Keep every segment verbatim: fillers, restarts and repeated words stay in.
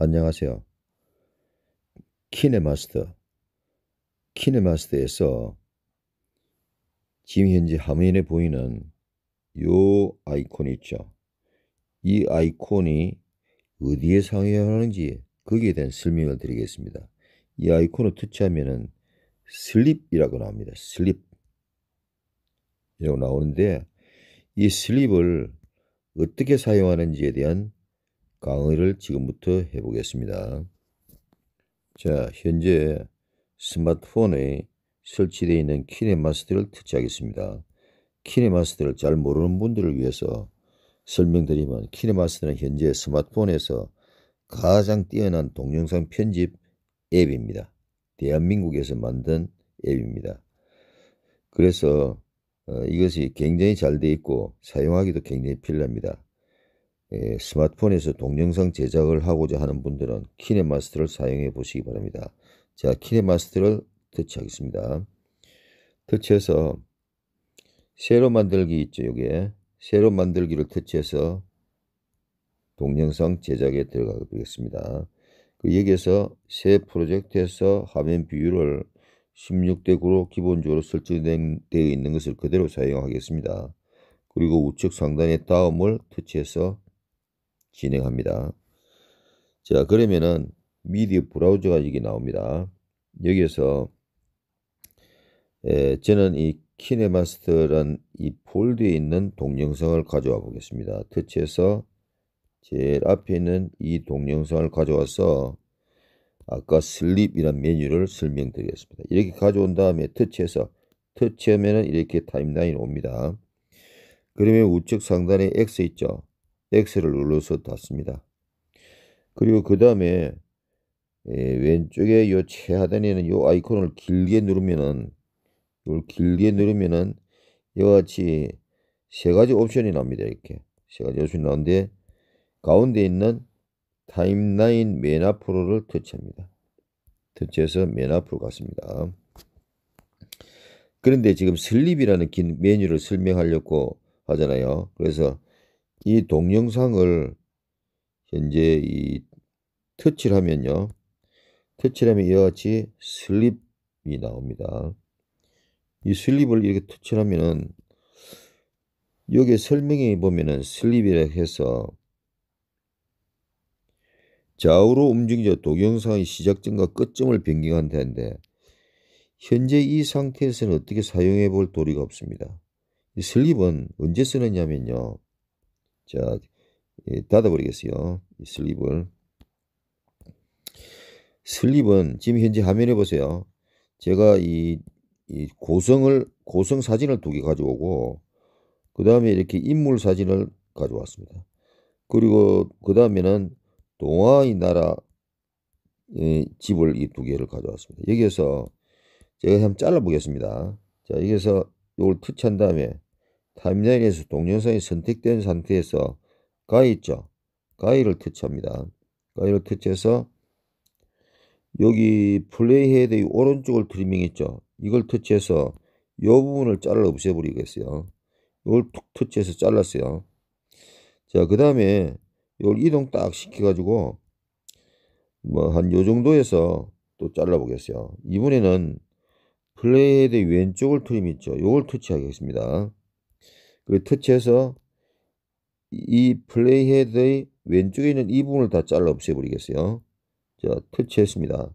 안녕하세요. 키네마스터, 키네마스터에서 지금 현재 화면에 보이는 요 아이콘이 있죠. 이 아이콘이 어디에 사용하는지 거기에 대한 설명을 드리겠습니다. 이 아이콘을 터치하면은 슬립이라고 나옵니다. 슬립 이라고 나오는데, 이 슬립을 어떻게 사용하는지에 대한 강의를 지금부터 해보겠습니다. 자, 현재 스마트폰에 설치되어 있는 키네마스터를 터치하겠습니다. 키네마스터를 잘 모르는 분들을 위해서 설명드리면, 키네마스터는 현재 스마트폰에서 가장 뛰어난 동영상 편집 앱입니다. 대한민국에서 만든 앱입니다. 그래서 어, 이것이 굉장히 잘 되어 있고 사용하기도 굉장히 편리합니다. 예, 스마트폰에서 동영상 제작을 하고자 하는 분들은 키네마스터를 사용해 보시기 바랍니다. 자, 키네마스터를 터치하겠습니다. 터치해서 세로 만들기 있죠. 요게 세로 만들기를 터치해서 동영상 제작에 들어가겠습니다. 여기에서 새 프로젝트에서 화면 비율을 십육 대 구로 기본적으로 설정되어 있는 것을 그대로 사용하겠습니다. 그리고 우측 상단의 다음을 터치해서 진행합니다. 자, 그러면은 미디어 브라우저가 여기 나옵니다. 여기에서 에, 저는 이 키네마스터란 이 폴드에 있는 동영상을 가져와 보겠습니다. 터치해서 제일 앞에 있는 이 동영상을 가져와서 아까 슬립이란 메뉴를 설명드리겠습니다. 이렇게 가져온 다음에 터치해서 터치하면 이렇게 타임라인이 옵니다. 그러면 우측 상단에 X 있죠. X를 눌러서 닫습니다. 그리고 그 다음에 왼쪽에 요 최하단에 있는 요 아이콘을 길게 누르면은 이걸 길게 누르면은 이와 같이 세 가지 옵션이 나옵니다. 이렇게 세 가지 옵션이 나오는데, 가운데 있는 타임라인 맨 앞으로를 터치합니다. 터치해서 맨 앞으로 갔습니다. 그런데 지금 슬립이라는 긴 메뉴를 설명하려고 하잖아요. 그래서 이 동영상을 현재 이 터치를 하면요. 터치를 하면 이와 같이 슬립이 나옵니다. 이 슬립을 이렇게 터치를 하면은 여기에 설명에 보면은 슬립이라고 해서 좌우로 움직여 동영상의 시작점과 끝점을 변경한다는데, 현재 이 상태에서는 어떻게 사용해 볼 도리가 없습니다. 이 슬립은 언제 쓰느냐면요. 자, 예, 닫아버리겠어요. 이 슬립을. 슬립은 지금 현재 화면에 보세요. 제가 이, 이 고성을, 고성 사진을 두 개 가져오고, 그 다음에 이렇게 인물 사진을 가져왔습니다. 그리고 그 다음에는 동화의 나라 집을 이 두 개를 가져왔습니다. 여기에서 제가 한번 잘라 보겠습니다. 자, 여기에서 이걸 터치한 다음에 타임라인에서 동영상이 선택된 상태에서 가위 있죠. 가위를 터치합니다. 가위를 터치해서 여기 플레이헤드의 오른쪽을 트리밍 있죠. 이걸 터치해서 이 부분을 잘라 없애버리겠어요. 이걸 툭 터치해서 잘랐어요. 자, 그 다음에 이걸 이동 딱 시켜가지고 뭐 한 요 정도에서 또 잘라보겠어요. 이번에는 플레이헤드 왼쪽을 트림 있죠. 요걸 터치하겠습니다. 그리고 터치해서 이 플레이헤드의 왼쪽에 있는 이 부분을 다 잘라 없애버리겠어요. 자, 터치했습니다.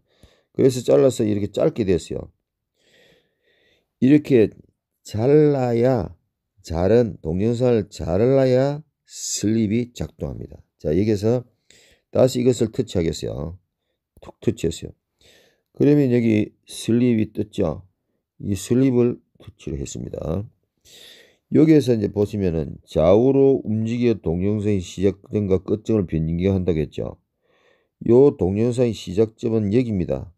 그래서 잘라서 이렇게 짧게 됐어요. 이렇게 잘라야, 자른 동영상을 잘라야 슬립이 작동합니다. 자, 여기에서 다시 이것을 터치하겠어요. 툭 터치했어요. 그러면 여기 슬립이 떴죠. 이 슬립을 터치를 했습니다. 여기에서 이제 보시면은 좌우로 움직여 동영상의 시작점과 끝점을 변경한다고 했죠. 요 동영상의 시작점은 여기입니다.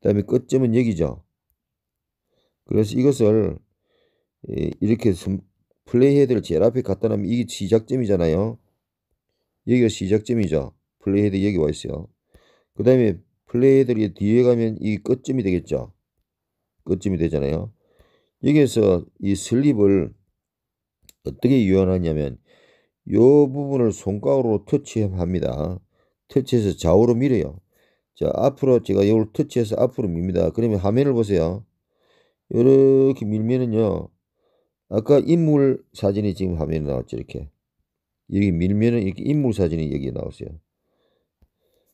그 다음에 끝점은 여기죠. 그래서 이것을 이렇게 플레이헤드를 제일 앞에 갖다 놓으면 이게 시작점이잖아요. 여기가 시작점이죠. 플레이헤드 여기 와 있어요. 그 다음에 플레이헤드를 뒤에 가면 이게 끝점이 되겠죠. 끝점이 되잖아요. 여기에서 이 슬립을 어떻게 유연하냐면 이 부분을 손가락으로 터치합니다. 터치해서 좌우로 밀어요. 자, 앞으로 제가 이걸 터치해서 앞으로 밉니다. 그러면 화면을 보세요. 이렇게 밀면은요, 아까 인물 사진이 지금 화면에 나왔죠. 이렇게 여기 밀면은 이렇게 인물 사진이 여기에 나왔어요.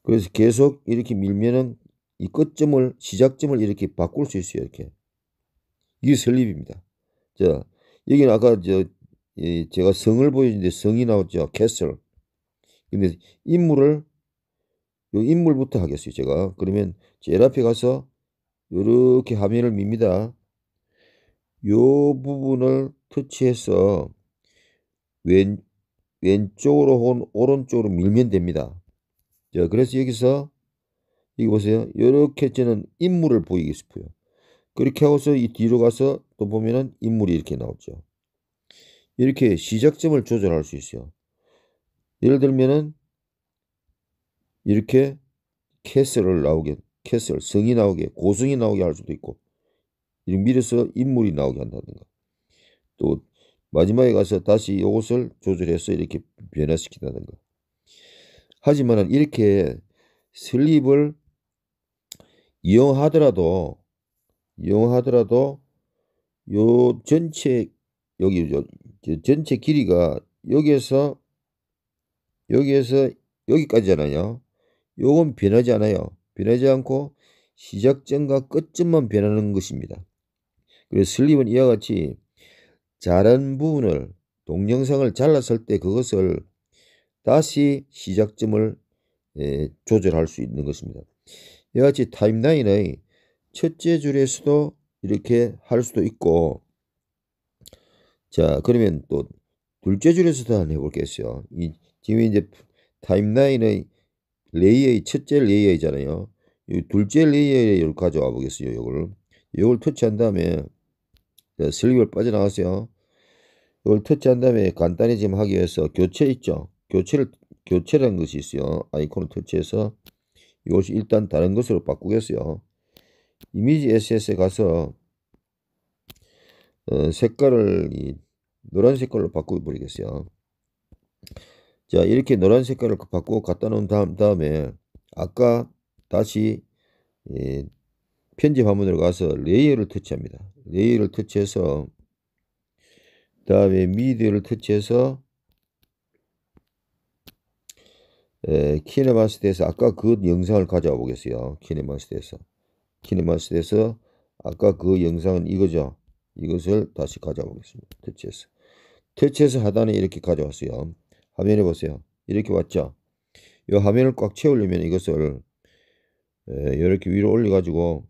그래서 계속 이렇게 밀면은 이 끝점을, 시작점을 이렇게 바꿀 수 있어요. 이렇게. 이게 설립입니다. 자, 여기는 아까 저 예, 제가 성을 보여주는데 성이 나왔죠. 캐슬. 근데 인물을 요 인물부터 하겠어요. 제가 그러면 제일 앞에 가서 이렇게 화면을 밉니다. 요 부분을 터치해서 왼, 왼쪽으로 혹은 오른쪽으로 밀면 됩니다. 자, 그래서 여기서 여기 보세요. 이렇게 저는 인물을 보이고 싶어요. 그렇게 하고서 이 뒤로 가서 또 보면은 인물이 이렇게 나오죠. 이렇게 시작점을 조절할 수 있어요. 예를 들면은 이렇게 캐슬을 나오게, 캐슬, 성이 나오게, 고성이 나오게 할 수도 있고, 이렇게 밀어서 인물이 나오게 한다든가, 또 마지막에 가서 다시 이것을 조절해서 이렇게 변화시킨다든가. 하지만 이렇게 슬립을 이용하더라도 이용하더라도 요 전체, 여기 요 전체 길이가 여기에서 여기에서 여기까지잖아요. 요건 변하지 않아요. 변하지 않고 시작점과 끝점만 변하는 것입니다. 그래서 슬립은 이와 같이 자른 부분을, 동영상을 잘랐을 때 그것을 다시 시작점을 예, 조절할 수 있는 것입니다. 이와 같이 타임라인의 첫째 줄에서도 이렇게 할 수도 있고, 자, 그러면 또 둘째 줄에서도 한번 해볼게요. 이 지금 이제 타임라인의 레이어의 첫째 레이어이잖아요. 이 둘째 레이어에 이걸 가져와 보겠어요. 이걸 이걸 터치한 다음에 슬립을 빠져나가세요. 이걸 터치한 다음에 간단히 지금 하기 위해서 교체 있죠. 교체를 교체라는 것이 있어요. 아이콘을 터치해서 이것이 일단 다른 것으로 바꾸겠어요. 이미지 에스에스에 가서 어, 색깔을 이 노란 색깔로 바꿔버리겠어요. 자, 이렇게 노란 색깔을 바꾸고 갖다 놓은 다음, 다음에 아까 다시 예, 편집 화면으로 가서 레이어를 터치합니다. 레이어를 터치해서 다음에 미디어를 터치해서 예, 키네마스터에서 아까 그 영상을 가져와 보겠어요. 키네마스터에서 키네마스터에서 아까 그 영상은 이거죠. 이것을 다시 가져와 보겠습니다. 터치해서 터치해서 하단에 이렇게 가져왔어요. 화면에 보세요. 이렇게 왔죠. 이 화면을 꽉 채우려면 이것을 예, 이렇게 위로 올려 가지고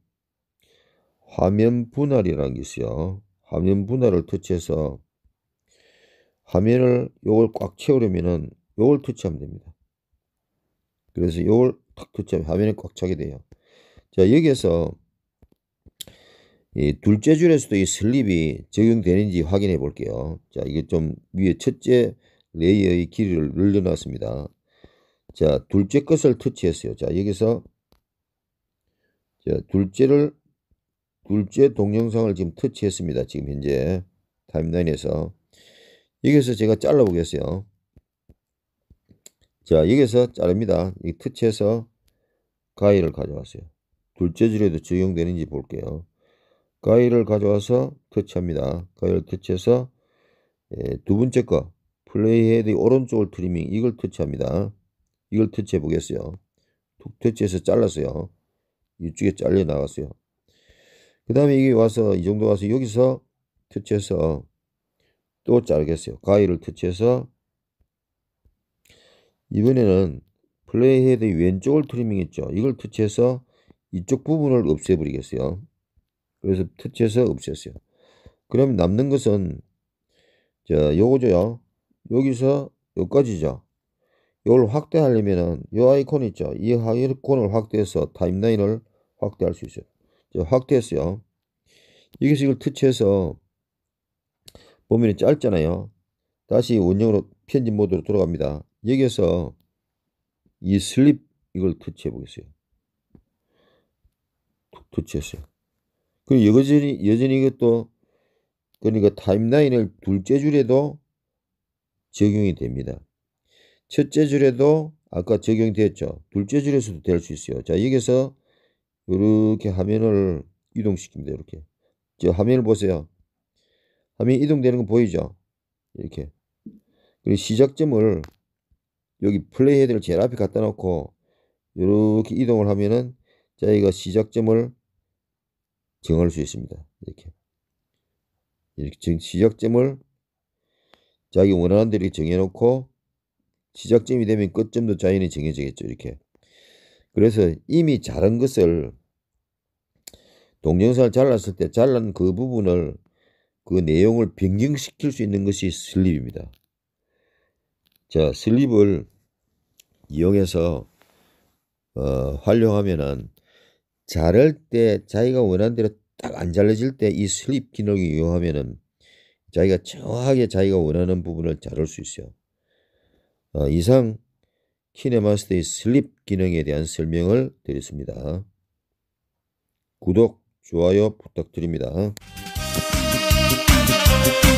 화면 분할이라는 게 있어요. 화면 분할을 터치해서 화면을 요걸 꽉 채우려면은 요걸 터치하면 됩니다. 그래서 요걸 탁 터치하면 화면이 꽉 차게 돼요. 자, 여기에서 이 둘째 줄에서도 이 슬립이 적용되는지 확인해 볼게요. 자, 이게 좀 위에 첫째 레이어의 길이를 늘려놨습니다. 자, 둘째 것을 터치했어요. 자, 여기서 자, 둘째를 둘째 동영상을 지금 터치했습니다. 지금 현재 타임라인에서 여기서 제가 잘라 보겠어요. 자, 여기서 자릅니다. 이 터치해서 가위를 가져왔어요. 둘째 줄에도 적용되는지 볼게요. 가위를 가져와서 터치합니다. 가위를 터치해서 예, 두 번째 거 플레이헤드 오른쪽을 트리밍, 이걸 터치합니다. 이걸 터치해 보겠어요. 툭 터치해서 잘랐어요. 이쪽에 잘려 나갔어요. 그 다음에 여기 와서 이 정도 와서 여기서 터치해서 또 자르겠어요. 가위를 터치해서 이번에는 플레이헤드 왼쪽을 트리밍했죠. 이걸 터치해서 이쪽 부분을 없애버리겠어요. 그래서 터치해서 없앴어요. 그럼 남는 것은 자, 요거죠. 여기서 여기까지죠. 이걸 확대하려면은 이 아이콘 있죠. 이 아이콘을 확대해서 타임라인을 확대할 수 있어요. 자, 확대했어요. 여기서 이걸 터치해서 보면 짧잖아요. 다시 원형으로 편집 모드로 돌아갑니다. 여기에서 이 슬립 이걸 터치해 보겠어요. 터치했어요. 그리고 여전히 여전히 이것도, 그러니까 타임라인을 둘째 줄에도 적용이 됩니다. 첫째 줄에도 아까 적용됐죠. 둘째 줄에서도 될 수 있어요. 자, 여기서 이렇게 화면을 이동시킵니다. 이렇게. 저 화면을 보세요. 화면이 이동되는 거 보이죠? 이렇게. 그리고 시작점을 여기 플레이 헤드를 제일 앞에 갖다 놓고 이렇게 이동을 하면은 자기가 시작점을 정할 수 있습니다. 이렇게. 이렇게 시작점을 자기 원하는 대로 정해놓고 시작점이 되면 끝점도 자연히 정해지겠죠. 이렇게. 그래서 이미 자른 것을 동영상을 잘랐을 때 잘란 그 부분을 그 내용을 변경시킬 수 있는 것이 슬립입니다. 자, 슬립을 이용해서 어, 활용하면은 자를 때 자기가 원하는 대로 딱 안 잘라질 때 이 슬립 기능을 이용하면은 자기가 정확하게 자기가 원하는 부분을 자를 수 있어요. 어, 이상 키네마스터의 슬립 기능에 대한 설명을 드렸습니다. 구독, 좋아요 부탁드립니다.